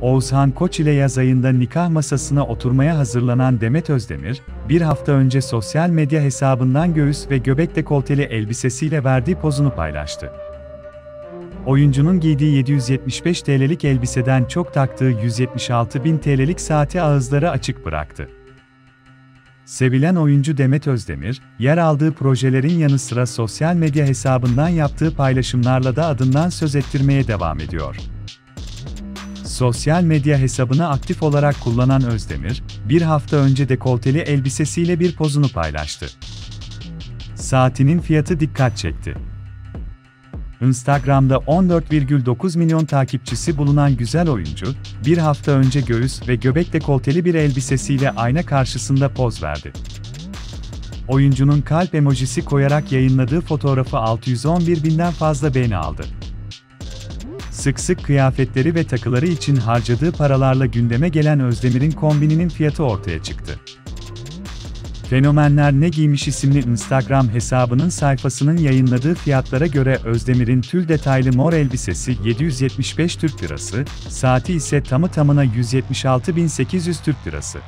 Oğuzhan Koç ile yaz ayında nikah masasına oturmaya hazırlanan Demet Özdemir, bir hafta önce sosyal medya hesabından göğüs ve göbek dekolteli elbisesiyle verdiği pozunu paylaştı. Oyuncunun giydiği 775 TL'lik elbiseden çok taktığı 176 bin TL'lik saati ağızlara açık bıraktı. Sevilen oyuncu Demet Özdemir, yer aldığı projelerin yanı sıra sosyal medya hesabından yaptığı paylaşımlarla da adından söz ettirmeye devam ediyor. Sosyal medya hesabını aktif olarak kullanan Özdemir, bir hafta önce dekolteli elbisesiyle bir pozunu paylaştı. Saatinin fiyatı dikkat çekti. Instagram'da 14,9 milyon takipçisi bulunan güzel oyuncu, bir hafta önce göğüs ve göbek dekolteli bir elbisesiyle ayna karşısında poz verdi. Oyuncunun kalp emojisi koyarak yayınladığı fotoğrafı 611.000'den fazla beğeni aldı. Sık sık kıyafetleri ve takıları için harcadığı paralarla gündeme gelen Özdemir'in kombininin fiyatı ortaya çıktı. Fenomenler Ne Giymiş isimli Instagram hesabının sayfasının yayınladığı fiyatlara göre Özdemir'in tül detaylı mor elbisesi 775 Türk Lirası, saati ise tamı tamına 176.800 Türk Lirası.